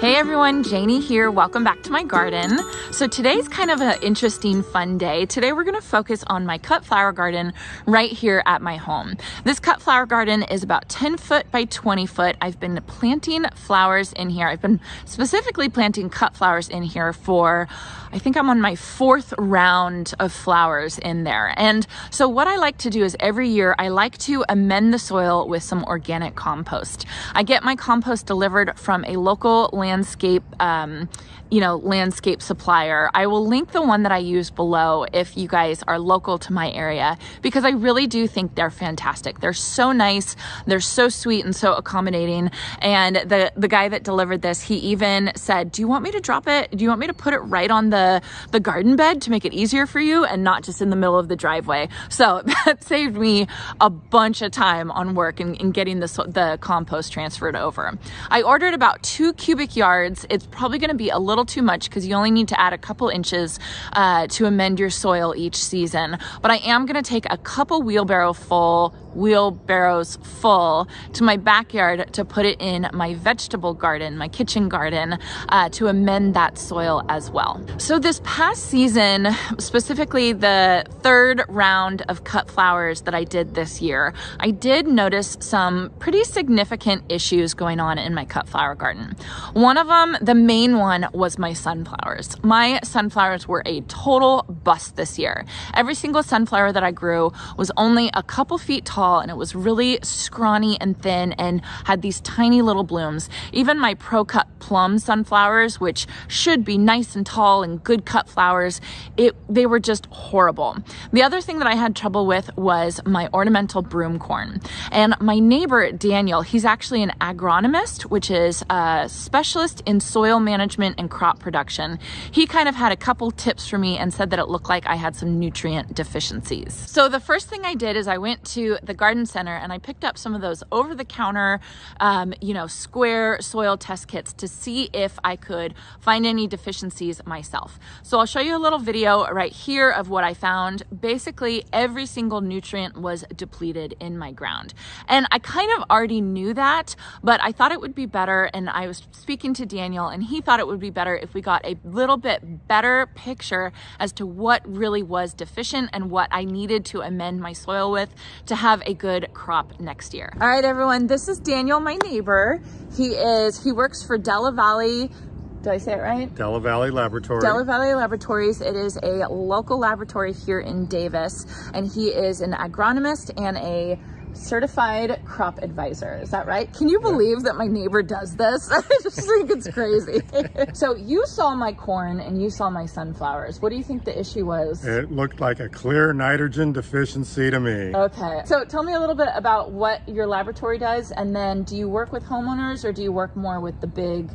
Hey everyone, Janie here. Welcome back to my garden. So today's kind of an interesting, fun day. Today we're gonna focus on my cut flower garden right here at my home. This cut flower garden is about 10 foot by 20 foot. I've been planting flowers in here. I've been specifically planting cut flowers in here for, I think I'm on my fourth round of flowers in there. And so what I like to do is every year I like to amend the soil with some organic compost. I get my compost delivered from a local landscape supplier. I will link the one that I use below if you guys are local to my area, because I really do think they're fantastic. They're so nice. They're so sweet and so accommodating. And the guy that delivered this, he even said, do you want me to drop it? Do you want me to put it right on the garden bed to make it easier for you and not just in the middle of the driveway? So that saved me a bunch of time on work and getting the compost transferred over. I ordered about 2 cubic yards. It's probably going to be a little too much because you only need to add a couple inches to amend your soil each season. But I am going to take a couple wheelbarrows full to my backyard to put it in my vegetable garden, my kitchen garden, to amend that soil as well. So this past season, specifically the third round of cut flowers that I did this year, I did notice some pretty significant issues going on in my cut flower garden. One of them, the main one, was my sunflowers. My sunflowers were a total bust this year. Every single sunflower that I grew was only a couple feet tall, and it was really scrawny and thin and had these tiny little blooms. Even my pro-cut plum sunflowers, which should be nice and tall and good cut flowers, they were just horrible. The other thing that I had trouble with was my ornamental broomcorn. And my neighbor, Danyel, he's actually an agronomist, which is a specialist in soil management and crop production. He kind of had a couple tips for me and said that it looked like I had some nutrient deficiencies. So the first thing I did is I went to the garden center and I picked up some of those over-the-counter, square soil test kits to see if I could find any deficiencies myself. So I'll show you a little video right here of what I found. Basically, every single nutrient was depleted in my ground. And I kind of already knew that, but I thought it would be better. And I was speaking to Danyel and he thought it would be better if we got a little bit better picture as to what really was deficient and what I needed to amend my soil with to have a good crop next year. All right, everyone, this is Danyel, my neighbor. He works for Dellavalle. Did I say it right? Dellavalle Laboratories. Dellavalle Laboratories. It is a local laboratory here in Davis, and he is an agronomist and a certified crop advisor. Is that right? Can you believe that my neighbor does this? I just think it's crazy. So you saw my corn and you saw my sunflowers. What do you think the issue was? It looked like a clear nitrogen deficiency to me. Okay. So tell me a little bit about what your laboratory does, and then do you work with homeowners or do you work more with the big,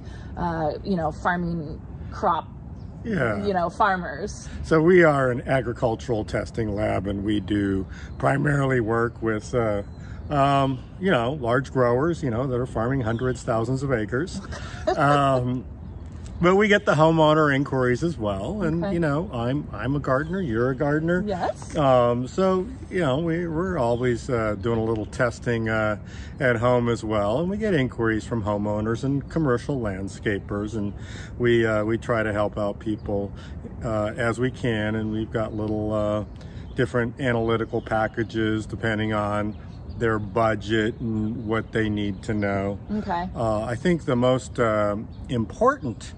farming crop? Yeah. Farmers. So we are an agricultural testing lab, and we do primarily work with, large growers, that are farming hundreds, thousands of acres. But we get the homeowner inquiries as well. And, okay. I'm a gardener, you're a gardener. Yes. We're always doing a little testing at home as well. And we get inquiries from homeowners and commercial landscapers. And we try to help out people as we can. And we've got little different analytical packages depending on their budget and what they need to know. Okay. I think the most important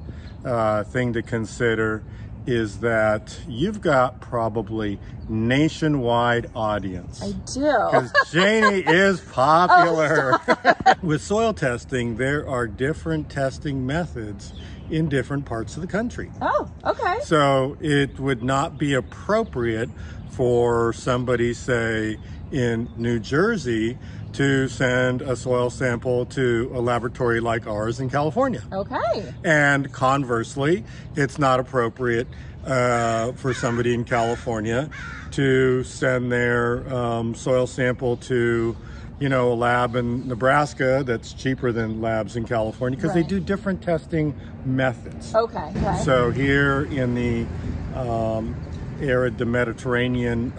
thing to consider is that you've got probably nationwide audience. I do. Because Janie is popular. Oh, with soil testing, there are different testing methods in different parts of the country. Oh, okay. So it would not be appropriate for somebody, say, in New Jersey to send a soil sample to a laboratory like ours in California. Okay. And conversely, it's not appropriate for somebody in California to send their soil sample to a lab in Nebraska that's cheaper than labs in California, because right. They do different testing methods. Okay. So here in the arid, the Mediterranean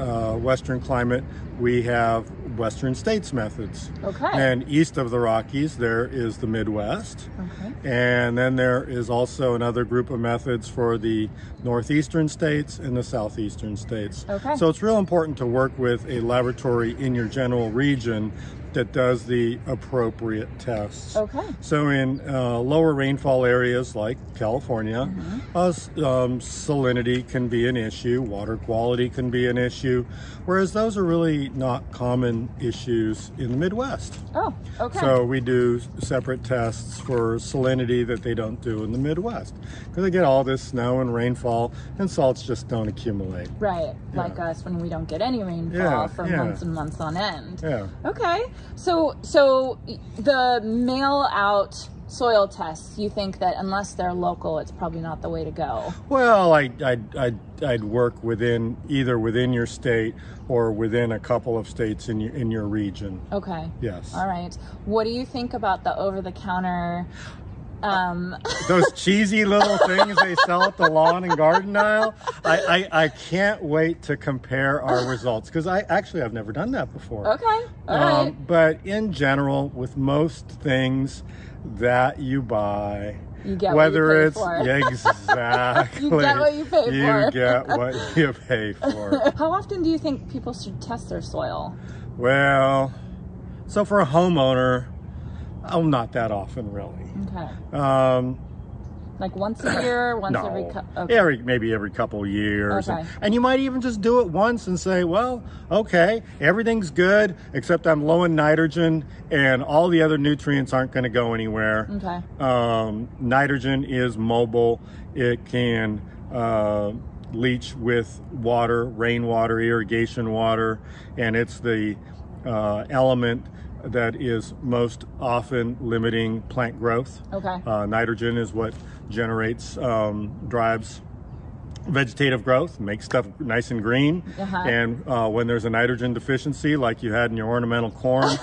Western climate, we have Western States methods. Okay. And east of the Rockies, there is the Midwest. Okay. And then there is also another group of methods for the northeastern states and the southeastern states. Okay. So it's real important to work with a laboratory in your general region that does the appropriate tests. Okay. So in lower rainfall areas like California, salinity can be an issue, water quality can be an issue, whereas those are really not common issues in the Midwest. Oh, okay. So we do separate tests for salinity that they don't do in the Midwest, because they get all this snow and rainfall and salts just don't accumulate. Right, like us when we don't get any rainfall for months and months on end. Yeah. Okay. So the mail-out soil tests, you think that unless they're local, it's probably not the way to go? Well, I'd work within, either within your state or within a couple of states in your region. Okay. Yes. All right. What do you think about the over-the-counter... those cheesy little things they sell at the lawn and garden aisle? I can't wait to compare our results, because I've never done that before. Okay. All right. But in general, with most things that you buy, you get what you pay for. Exactly. You get what you pay for. You get what you pay for. How often do you think people should test their soil? Well, so for a homeowner, oh, not that often, really. Okay. Like once a year, maybe every couple of years. Okay. And you might even just do it once and say, well, okay, everything's good, except I'm low in nitrogen and all the other nutrients aren't going to go anywhere. Okay. Nitrogen is mobile. It can leach with water, rainwater, irrigation water, and it's the element that is most often limiting plant growth. Okay. Nitrogen is what generates, drives vegetative growth, makes stuff nice and green. Uh-huh. And when there's a nitrogen deficiency, like you had in your ornamental corn,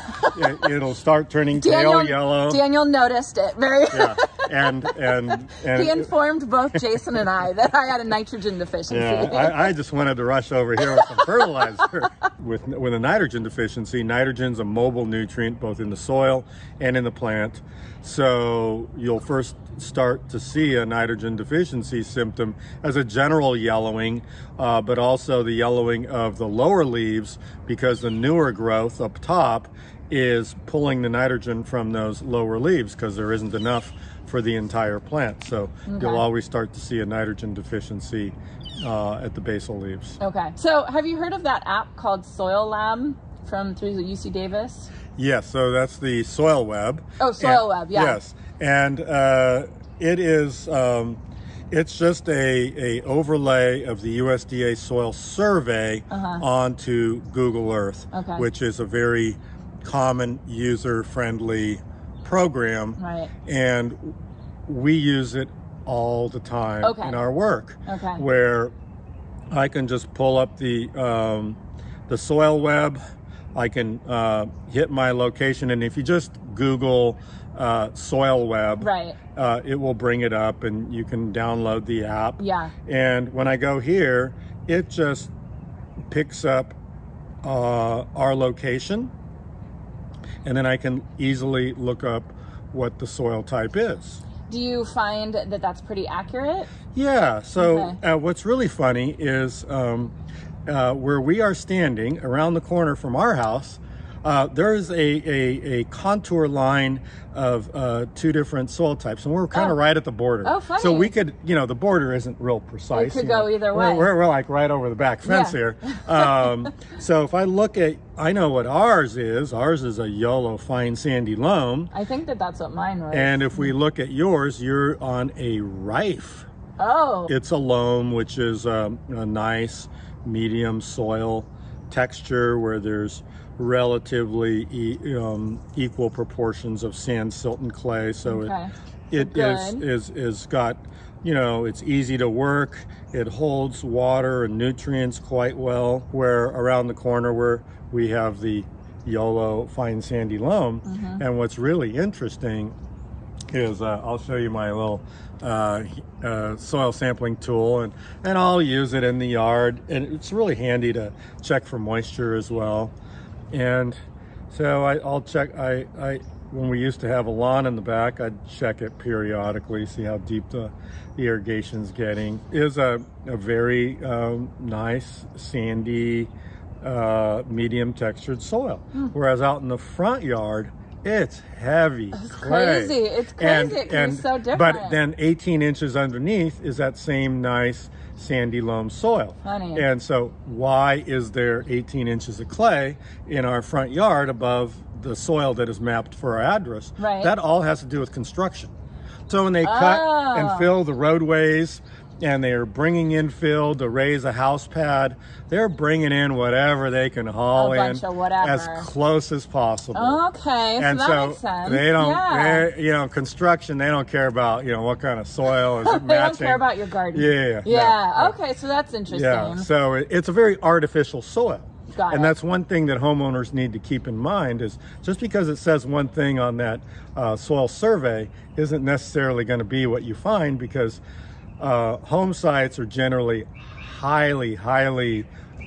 it'll start turning pale yellow. Danyel noticed it. Yeah. And he informed both Jason and I that I had a nitrogen deficiency. Yeah, I just wanted to rush over here with some fertilizer. With a nitrogen deficiency, nitrogen's a mobile nutrient both in the soil and in the plant. So you'll first start to see a nitrogen deficiency symptom as a general yellowing, but also the yellowing of the lower leaves, because the newer growth up top is pulling the nitrogen from those lower leaves because there isn't enough for the entire plant. So you'll always start to see a nitrogen deficiency at the basal leaves. Okay. So have you heard of that app called Soil Lab through the UC Davis? Yes. So that's the Soil Web. Oh, Soil Web. Yeah. Yes. And it is, it's just a overlay of the USDA soil survey onto Google Earth, which is a very common user-friendly program, and we use it all the time in our work, where I can just pull up the Soil Web. I can hit my location, and if you just Google Soil Web, it will bring it up, and you can download the app. Yeah. And when I go here, it just picks up our location, and then I can easily look up what the soil type is. Do you find that that's pretty accurate? Yeah, so what's really funny is where we are standing around the corner from our house, there is a contour line of two different soil types, and we're kind of right at the border. Oh, funny. So we could, you know, the border isn't real precise. It could go either way. We're like right over the back fence here. So if I look at, I know what ours is. Ours is a YOLO fine sandy loam. I think that that's what mine was. And if we look at yours, you're on a rife. Oh. It's a loam, which is a nice medium soil texture where there's relatively equal proportions of sand, silt, and clay. So it is got, you know, it's easy to work. It holds water and nutrients quite well. Where around the corner where we have the YOLO fine sandy loam, and what's really interesting is I'll show you my little soil sampling tool, and I'll use it in the yard, and it's really handy to check for moisture as well. And so I'll check, when we used to have a lawn in the back, I'd check it periodically, see how deep the irrigation's getting. It is a very nice, sandy, medium textured soil. Mm. Whereas out in the front yard, it's heavy clay. It's crazy. It's crazy. It can be so different. But then 18 inches underneath is that same nice sandy loam soil. Funny. And so why is there 18 inches of clay in our front yard above the soil that is mapped for our address? Right. That all has to do with construction. So when they cut and fill the roadways, and they are bringing in fill to raise a house pad, they're bringing in whatever they can haul in as close as possible. Okay, and so that makes sense. They don't, you know, construction, they don't care about, you know, what kind of soil is it matching. They don't care about your garden. Yeah. Yeah, okay, so that's interesting. Yeah, so it's a very artificial soil. And that's one thing that homeowners need to keep in mind, is just because it says one thing on that soil survey isn't necessarily going to be what you find, because home sites are generally highly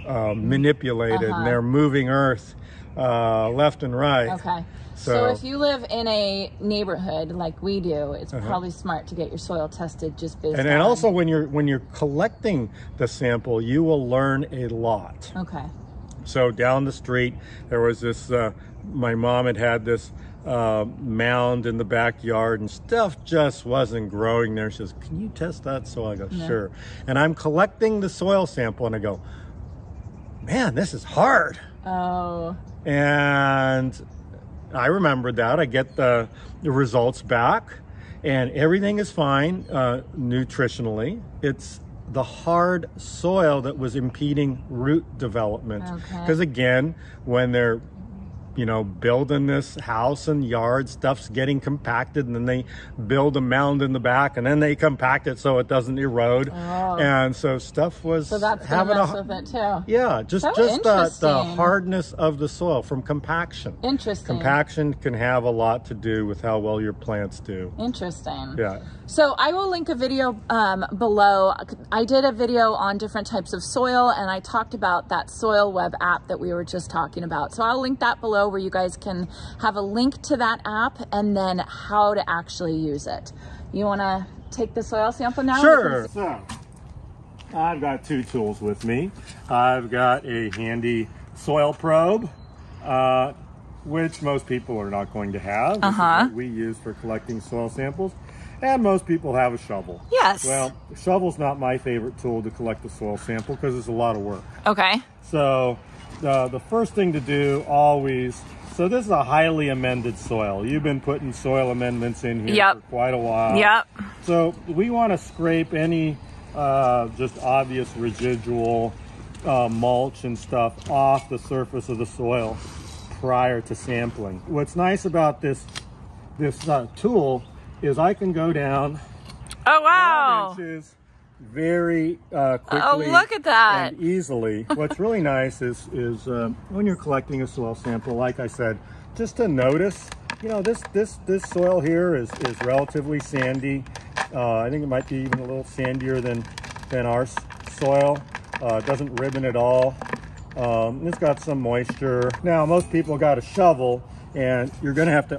manipulated, and they're moving earth left and right. Okay. So if you live in a neighborhood like we do, it's probably smart to get your soil tested just based on. And also when you're collecting the sample, you will learn a lot. Okay. So down the street, there was this, my mom had this mound in the backyard, and stuff just wasn't growing there. She says, "Can you test that soil?" I go, "Sure." And I'm collecting the soil sample, and I go, "Man, this is hard." Oh. And I remembered that. I get the results back, and everything is fine nutritionally. It's the hard soil that was impeding root development. Because again, when they're building this house and yard, stuff's getting compacted, and then they build a mound in the back, and then they compact it so it doesn't erode. And so stuff was having a mess with it too. Yeah, just the hardness of the soil from compaction. Interesting. Compaction can have a lot to do with how well your plants do. Interesting. Yeah. So I will link a video below. I did a video on different types of soil, and I talked about that soil web app that we were just talking about. So I'll link that below, where you guys can have a link to that app and then how to actually use it. You want to take the soil sample now? Sure. So I've got two tools with me. I've got a handy soil probe, which most people are not going to have. This is what we use for collecting soil samples. And most people have a shovel. Yes. Well, the shovel's not my favorite tool to collect the soil sample, because it's a lot of work. Okay. So the first thing to do always, so this is a highly amended soil. You've been putting soil amendments in here for quite a while. Yep. So we want to scrape any just obvious residual mulch and stuff off the surface of the soil prior to sampling. What's nice about this tool is I can go down 12 inches very quickly. Oh, look at that. And easily. What's really nice is when you're collecting a soil sample, like I said, just to notice, this soil here is relatively sandy. I think it might be even a little sandier than our soil. It doesn't ribbon at all. It's got some moisture. Now, most people got a shovel, and you're going to have to,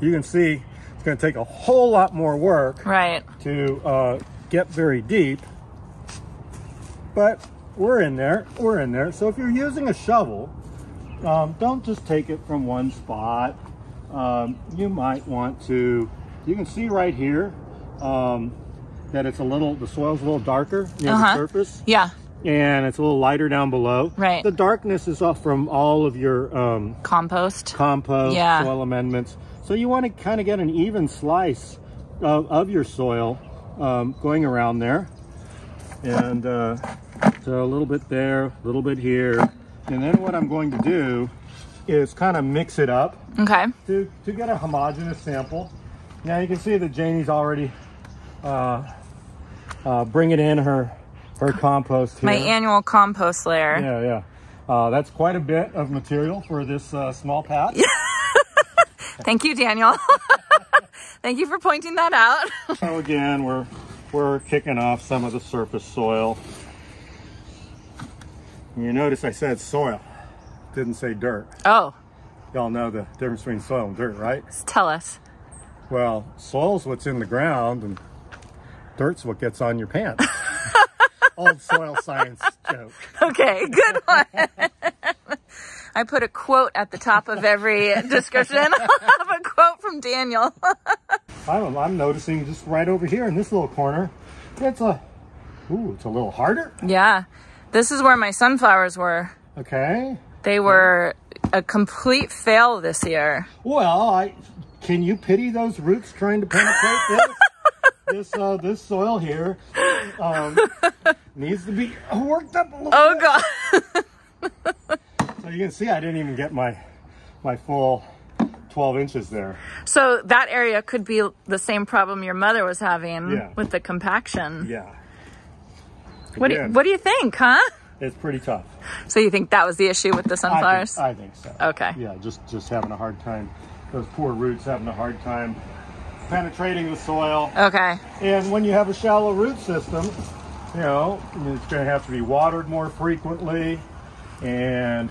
you can see, it's going to take a whole lot more work to get very deep, but we're in there. So if you're using a shovel, don't just take it from one spot. You might want to, you can see right here that it's the soil's a little darker near the surface. Yeah. And it's a little lighter down below. Right. The darkness is off from all of your compost, soil amendments. So you want to kind of get an even slice of your soil going around there. And so a little bit there, a little bit here. And then what I'm going to do is kind of mix it up to get a homogeneous sample. Now you can see that Janie's already bringing in her compost here. My annual compost layer. Yeah, yeah. That's quite a bit of material for this small patch. Thank you, Daniel. Thank you for pointing that out. So again, we're kicking off some of the surface soil. And you notice I said soil, didn't say dirt. Oh. Y'all know the difference between soil and dirt, right? Tell us. Well, soil's what's in the ground and dirt's what gets on your pants. Old soil science joke. Okay, good one. I put a quote at the top of every description. I'll have a quote from Danyel. I'm noticing just right over here in this little corner, it's a little harder. Yeah. This is where my sunflowers were. Okay. They were a complete fail this year. Well, can you pity those roots trying to penetrate this soil here? Needs to be worked up a little bit. Oh, God. So you can see I didn't even get my full 12 inches there. So that area could be the same problem your mother was having with the compaction. Yeah. What do you think, huh? It's pretty tough. So you think that was the issue with the sunflowers? I think so. Okay. Yeah, just having a hard time. Those poor roots having a hard time penetrating the soil. Okay. And when you have a shallow root system, you know, it's going to have to be watered more frequently and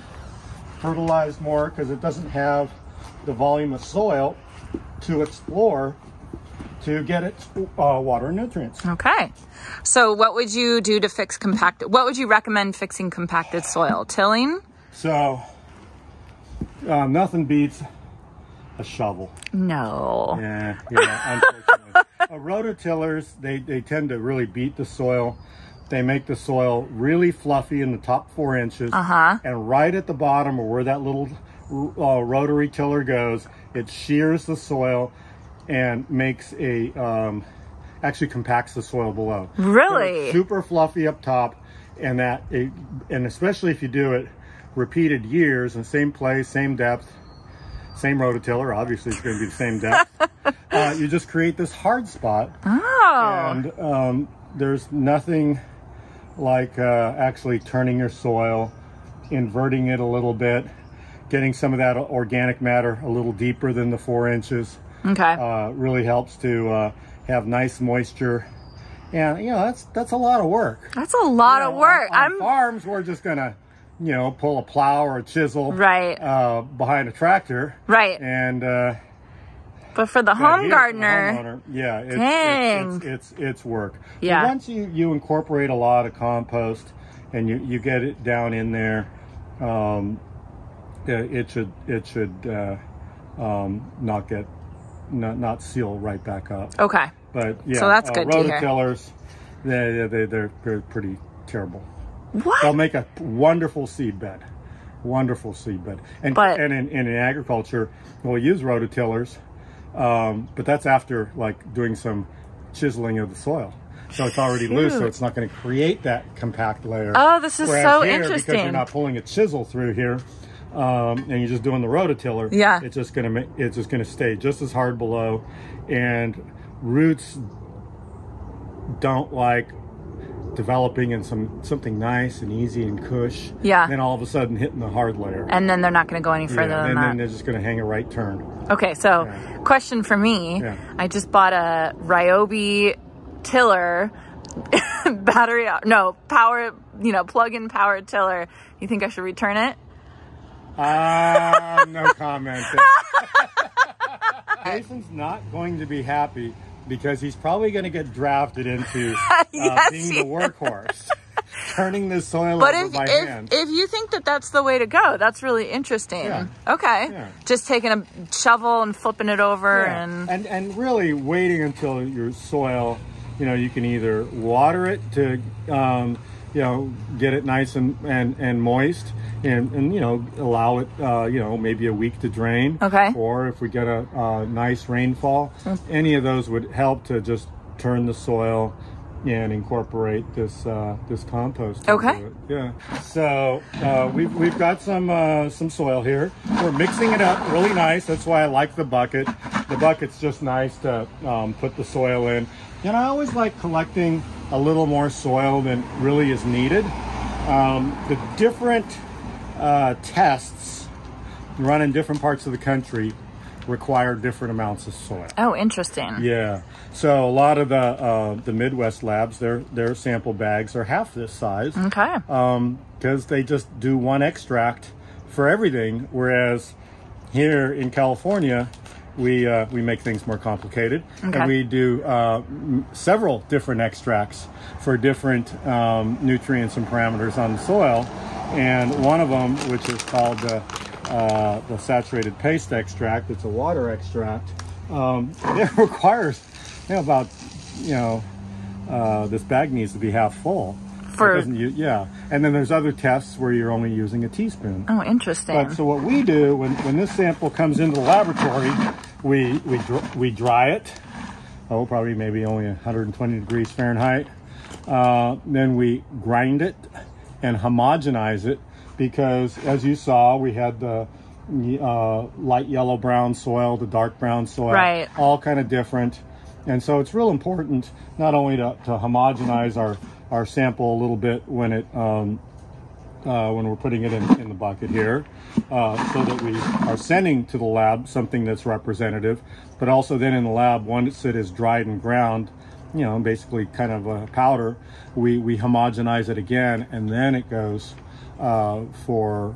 fertilized more because it doesn't have the volume of soil to explore to get its water and nutrients. Okay. So what would you do to fix what would you recommend fixing compacted soil? Tilling? So nothing beats a shovel. No. Yeah, unfortunately. Rototillers, they tend to really beat the soil. They make the soil really fluffy in the top 4 inches. Uh-huh. And right at the bottom or where that little rotary tiller goes, it shears the soil and makes a, actually compacts the soil below. Really? So it's super fluffy up top, and especially if you do it repeated years in the same place, same depth, same rototiller, obviously it's gonna be the same depth. You just create this hard spot. Oh. And there's nothing like actually turning your soil, inverting it a little bit, getting some of that organic matter a little deeper than the 4 inches. Okay. Really helps to have nice moisture, and you know that's a lot of work. That's a lot of work. On farms, we're just gonna, you know, pull a plow or a chisel behind a tractor, right? And but for the home gardener, yeah, it's work. Yeah. And once you incorporate a lot of compost and you get it down in there, it should not get. Not seal right back up. Okay. But yeah, so that's good to hear. Rototillers, they're pretty terrible. What? They'll make a wonderful seed bed, and in agriculture we'll use rototillers, but that's after like doing some chiseling of the soil, so it's already loose, so it's not going to create that compact layer. Oh, this is so interesting. Because you're not pulling a chisel through here. And you're just doing the rototiller. Yeah, it's just gonna stay just as hard below, and roots don't like developing in something nice and easy and cush. Yeah. And then all of a sudden hitting the hard layer. And then they're not going to go any further than that. And then they're just going to hang a right turn. Okay, so question for me. Yeah. I just bought a Ryobi tiller. plug-in powered tiller. You think I should return it? No comment. Jason's not going to be happy because he's probably going to get drafted into being the workhorse, turning the soil over by hand. But if you think that that's the way to go, that's really interesting. Yeah. Okay. Yeah. Just taking a shovel and flipping it over. Yeah. And really waiting until your soil, you know, you can either water it to, you know, get it nice and moist. And you know, allow it, you know, maybe a week to drain. Okay. Or if we get a nice rainfall, any of those would help to just turn the soil and incorporate this this compost. Okay. Into it. Yeah. So we've got some soil here. We're mixing it up really nice. That's why I like the bucket. The bucket's just nice to put the soil in. And I always like collecting a little more soil than really is needed. The different tests run in different parts of the country require different amounts of soil. Oh, interesting. Yeah. So a lot of the Midwest labs, their sample bags are half this size. Okay. Because they just do one extract for everything, whereas here in California, we make things more complicated. Okay. And we do several different extracts for different nutrients and parameters on the soil. And one of them, which is called the saturated paste extract, it's a water extract, it requires this bag needs to be half full. And then there's other tests where you're only using a teaspoon. Oh, interesting. But so what we do when this sample comes into the laboratory, we dry it. Oh, probably maybe only 120 degrees Fahrenheit. Then we grind it and homogenize it, because as you saw, we had the light yellow brown soil, the dark brown soil, right, all kind of different. And so it's real important not only to homogenize our sample a little bit when it when we're putting it in the bucket here, so that we are sending to the lab something that's representative, but also then in the lab, once it is dried and ground, basically kind of a powder, we homogenize it again, and then it goes for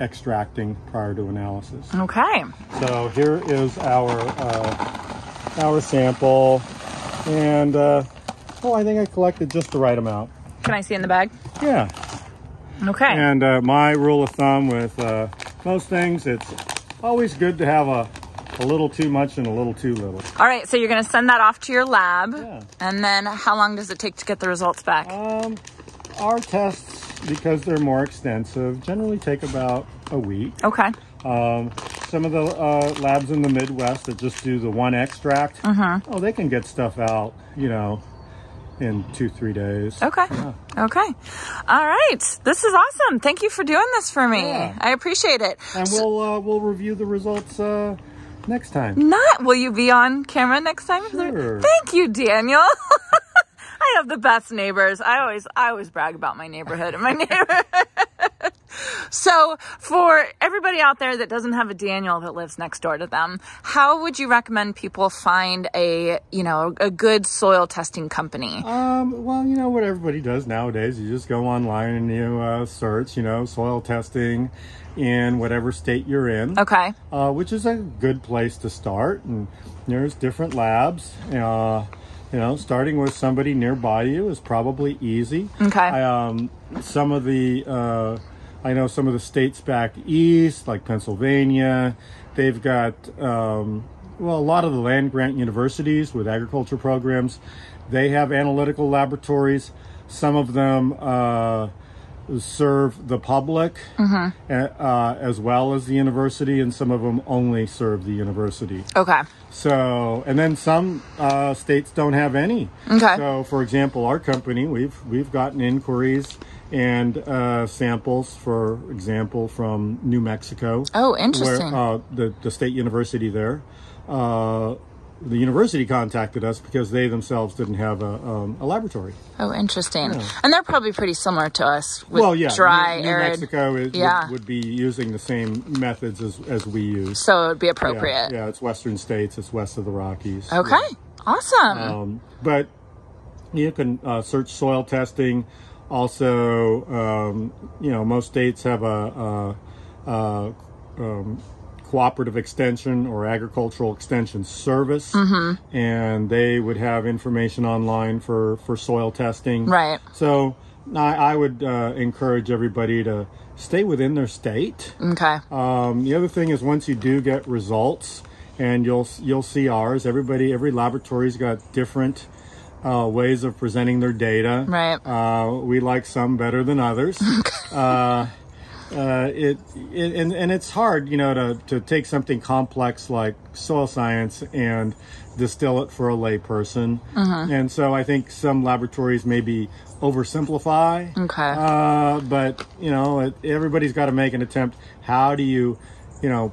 extracting prior to analysis. Okay. So here is our sample, and I think I collected just the right amount. Can I see in the bag? Yeah. Okay. And my rule of thumb with most things, it's always good to have a little too much and a little too little. All right, so you're going to send that off to your lab. Yeah. And then how long does it take to get the results back? Our tests, because they're more extensive, generally take about a week. Okay. Some of the labs in the Midwest that just do the one extract, oh, they can get stuff out, in 2-3 days. Okay. Yeah. Okay. All right. This is awesome. Thank you for doing this for me. Yeah. I appreciate it. And we'll review the results next time. Will you be on camera next time? Sure. Thank you, Danyel. I have the best neighbors. I always brag about my neighborhood and my neighbor. So for everybody out there that doesn't have a Danyel that lives next door to them, how would you recommend people find a good soil testing company? Well, what everybody does nowadays, you just go online and you search, soil testing in whatever state you're in. Okay. Which is a good place to start. And there's different labs. Starting with somebody nearby you is probably easy. Okay. I know some of the states back east, like Pennsylvania, they've got, a lot of the land-grant universities with agriculture programs, they have analytical laboratories. Some of them serve the public, as well as the university, and some of them only serve the university. Okay. So, and then some states don't have any. Okay. So, for example, our company, we've gotten inquiries and samples, for example, from New Mexico. Oh, interesting. Where, the state university there. The university contacted us because they themselves didn't have a laboratory. Oh, interesting. Yeah. And they're probably pretty similar to us with dry, New arid. Mexico would be using the same methods as we use. So it would be appropriate. Yeah, it's western states. It's west of the Rockies. Okay, awesome. But you can search soil testing. Also, most states have a cooperative extension or agricultural extension service, and they would have information online for soil testing. Right. So I would encourage everybody to stay within their state. Okay. The other thing is, once you do get results, and you'll see ours. Every laboratory's got different ways of presenting their data. Right. We like some better than others. And it's hard, to take something complex like soil science and distill it for a layperson. And so I think some laboratories maybe oversimplify. Okay. But everybody's got to make an attempt. How do you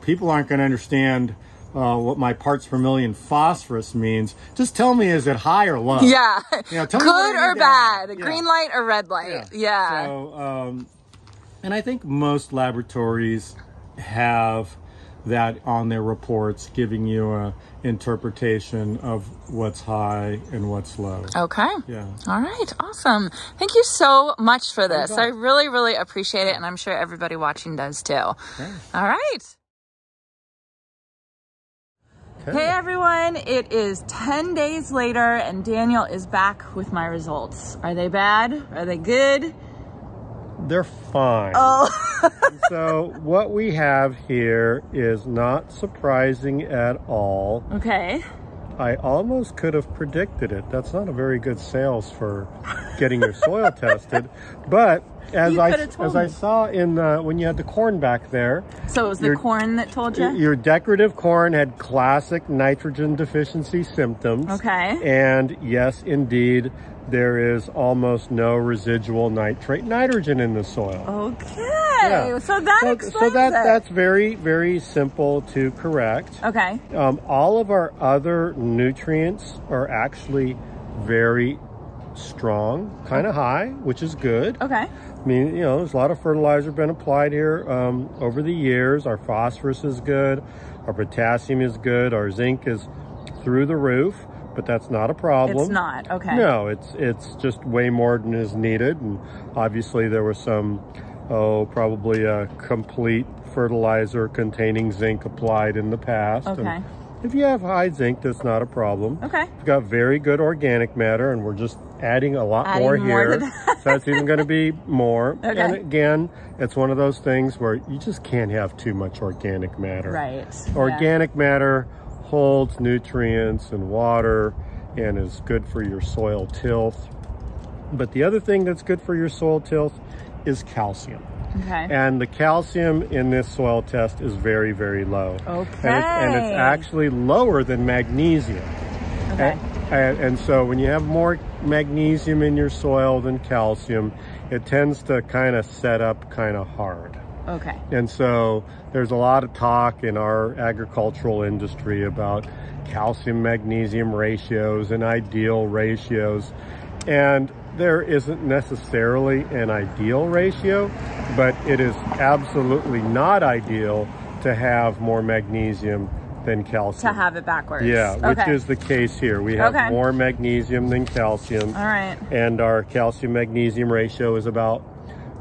people aren't going to understand what my parts per million phosphorus means. Just tell me, is it high or low? Yeah. Tell me good or bad, green light or red light. Yeah. So, and I think most laboratories have that on their reports, giving you an interpretation of what's high and what's low. Okay. Yeah. All right. Awesome. Thank you so much for this. I really, really appreciate it. And I'm sure everybody watching does too. Okay. All right. Hey everyone, it is 10 days later and Danyel is back with my results. Are they bad? Are they good? They're fine. Oh. So what we have here is not surprising at all. Okay. I almost could have predicted it. That's not a very good sales for getting your soil tested. But as I saw in when you had the corn back there. So it was the corn that told you? Your decorative corn had classic nitrogen deficiency symptoms. Okay. And yes, indeed, there is almost no residual nitrogen in the soil. Okay. Yeah. So that's very, very simple to correct. Okay. All of our other nutrients are actually very strong, kind of high, which is good. Okay. I mean, you know, there's a lot of fertilizer been applied here over the years. Our phosphorus is good. Our potassium is good. Our zinc is through the roof. But that's not a problem. It's not, okay. No, it's just way more than is needed. And obviously there was some, probably a complete fertilizer containing zinc applied in the past. Okay. And if you have high zinc, that's not a problem. Okay. We've got very good organic matter and we're just adding a lot more here. That. So that's even going to be more. Okay. And again, it's one of those things where you just can't have too much organic matter. Right. Organic matter holds nutrients and water and is good for your soil tilth. But the other thing that's good for your soil tilth is calcium. Okay. And the calcium in this soil test is very, very low. Okay. And it's actually lower than magnesium. Okay. And so when you have more magnesium in your soil than calcium, it tends to kind of set up kind of hard. Okay. And so there's a lot of talk in our agricultural industry about calcium magnesium ratios and ideal ratios. And there isn't necessarily an ideal ratio, but it is absolutely not ideal to have more magnesium than calcium. To have it backwards. Yeah, okay. Which is the case here. We have more magnesium than calcium. All right. And our calcium magnesium ratio is about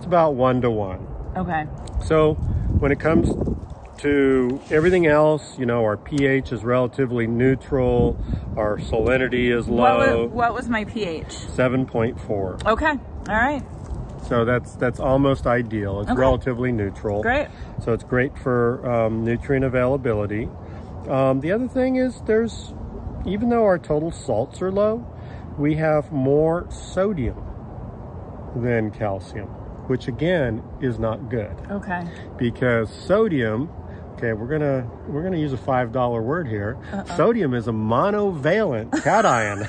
1:1. Okay. So when it comes to everything else, you know, our pH is relatively neutral. Our salinity is low. What was my pH? 7.4. Okay. All right. So that's almost ideal. It's relatively neutral. Great. So it's great for nutrient availability. The other thing is even though our total salts are low, we have more sodium than calcium, which again is not good. Okay. Because sodium, okay, we're gonna use a $5 word here. Sodium is a monovalent cation,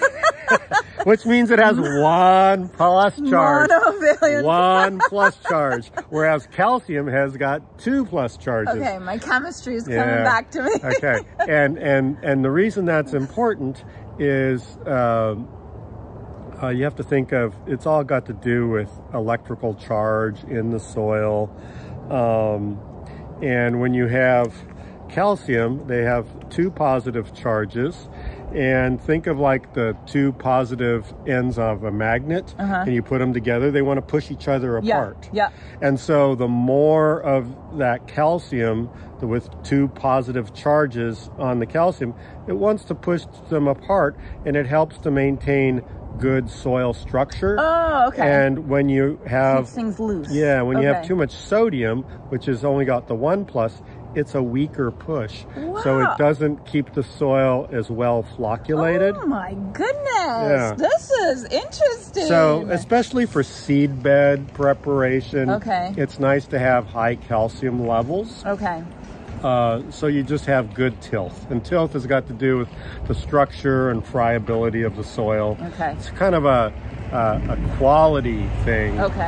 which means it has one plus charge. Monovalent. One plus charge, whereas calcium has got two plus charges. Okay, my chemistry is coming back to me. Okay, and the reason that's important is. You have to think of, it's all got to do with electrical charge in the soil. And when you have calcium, they have two positive charges. And think of like the two positive ends of a magnet, and you put them together, they want to push each other apart. Yeah. And so the more of that calcium with two positive charges on the calcium, it wants to push them apart and it helps to maintain good soil structure. Oh, okay. And when you have things loose, when you have too much sodium, which has only got the one plus, it's a weaker push. Wow. So it doesn't keep the soil as well flocculated. Oh my goodness. This is interesting. So especially for seed bed preparation, it's nice to have high calcium levels. Okay. So you just have good tilth. And tilth has got to do with the structure and friability of the soil. Okay. It's kind of a quality thing. Okay.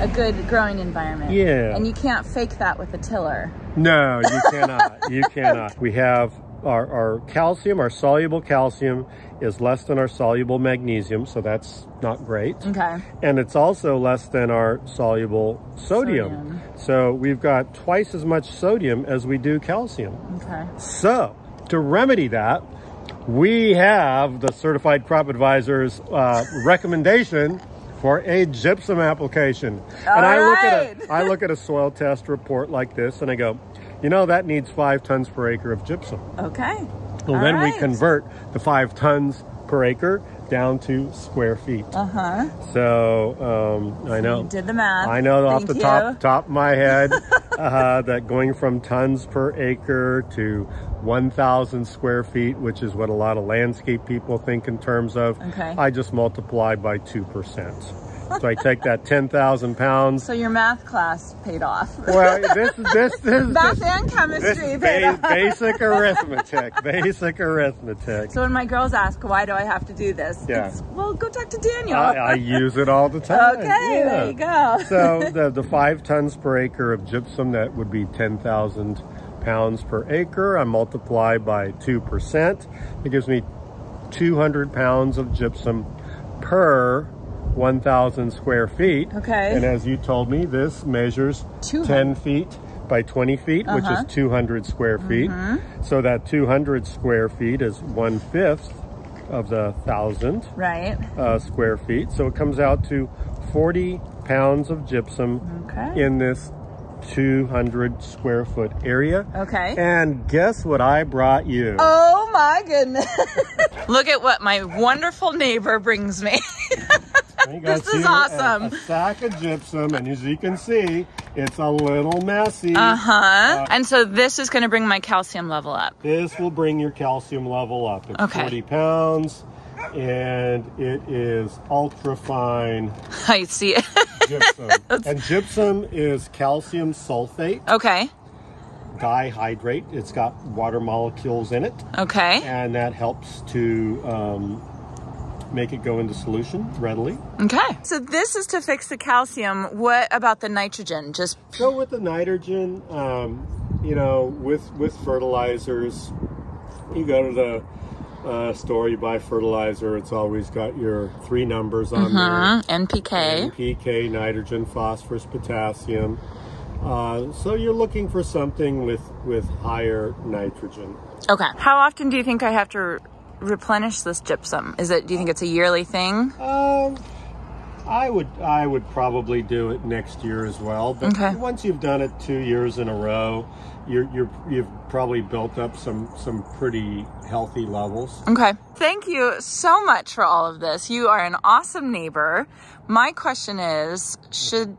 A good growing environment. Yeah. And you can't fake that with a tiller. No, you cannot. You cannot. We have our calcium, our soluble calcium is less than our soluble magnesium, so that's not great. Okay. And it's also less than our soluble sodium. So we've got twice as much sodium as we do calcium. Okay. So to remedy that, we have the Certified Crop Advisor's recommendation for a gypsum application. I look at a soil test report like this and I go, you know, that needs 5 tons per acre of gypsum. Okay. Well, then we convert the 5 tons per acre down to square feet. So I know. You did the math. I know off the top of my head that going from tons per acre to 1,000 square feet, which is what a lot of landscape people think in terms of, I just multiply by 2%. So I take that 10,000 pounds. So your math class paid off. Well, this math and chemistry paid off. Basic arithmetic, basic arithmetic. So when my girls ask, why do I have to do this? Yeah. It's, well, go talk to Danyel. I use it all the time. Okay, yeah. There you go. So the 5 tons per acre of gypsum, that would be 10,000 pounds per acre. I multiply by 2%. It gives me 200 pounds of gypsum per 1,000 square feet. Okay. And as you told me, this measures 10 feet by 20 feet, which is 200 square feet. So that 200 square feet is 1/5 of the 1,000 square feet. So it comes out to 40 pounds of gypsum in this 200 square foot area. Okay. And guess what I brought you? Oh my goodness. Look at what my wonderful neighbor brings me. This is awesome. A sack of gypsum, and as you can see, it's a little messy. And so this is going to bring my calcium level up. This will bring your calcium level up. It's 40 pounds, and it is ultra fine. I see it. Gypsum. And gypsum is calcium sulfate. Okay. Dihydrate. It's got water molecules in it. Okay. And that helps to make it go into solution readily. Okay. So this is to fix the calcium. What about the nitrogen? Just so with the nitrogen, you know, with fertilizers, you go to the store, you buy fertilizer, it's always got your 3 numbers on there. NPK. NPK, nitrogen, phosphorus, potassium. So you're looking for something with higher nitrogen. Okay. How often do you think I have to replenish this gypsum? Do you think it's a yearly thing? I would probably do it next year as well. But once you've done it 2 years in a row, you've probably built up some pretty healthy levels. Okay. Thank you so much for all of this. You are an awesome neighbor. My question is, should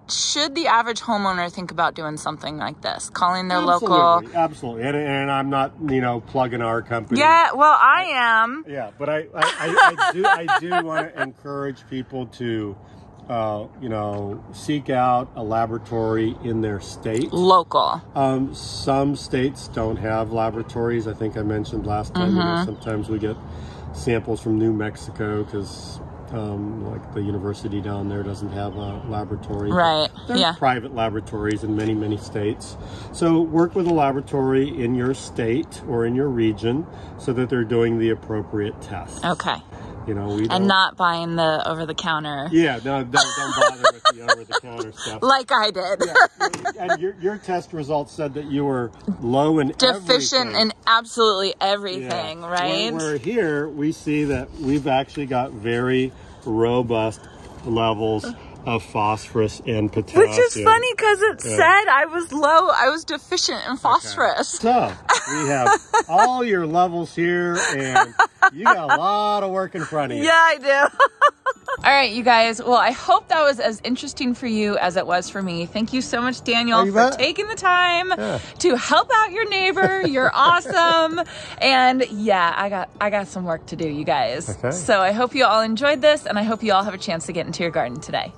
the average homeowner think about doing something like this? Calling their local... Absolutely. And I'm not, you know, plugging our company. Yeah, well, I am. Yeah, but I do want to encourage people to you know, seek out a laboratory in their state. Local. Some states don't have laboratories. I think I mentioned last time, you know, sometimes we get samples from New Mexico because like the university down there doesn't have a laboratory. Right. There's private laboratories in many, many states. So work with a laboratory in your state or in your region so that they're doing the appropriate tests. Okay. You know, and not buying the over-the-counter. Yeah, no, don't bother with the over-the-counter stuff. Like I did. Yeah. And your test results said that you were low in deficient in absolutely everything, right? When we're here, we see that we've actually got very robust levels of phosphorus and potassium. Which is funny because it said I was low, I was deficient in phosphorus. Okay. So we have all your levels here, and you got a lot of work in front of you. Yeah, I do. All right, you guys. Well, I hope that was as interesting for you as it was for me. Thank you so much, Danyel, for taking the time to help out your neighbor. You're awesome. And yeah, I got some work to do, you guys. Okay. So I hope you all enjoyed this, and I hope you all have a chance to get into your garden today.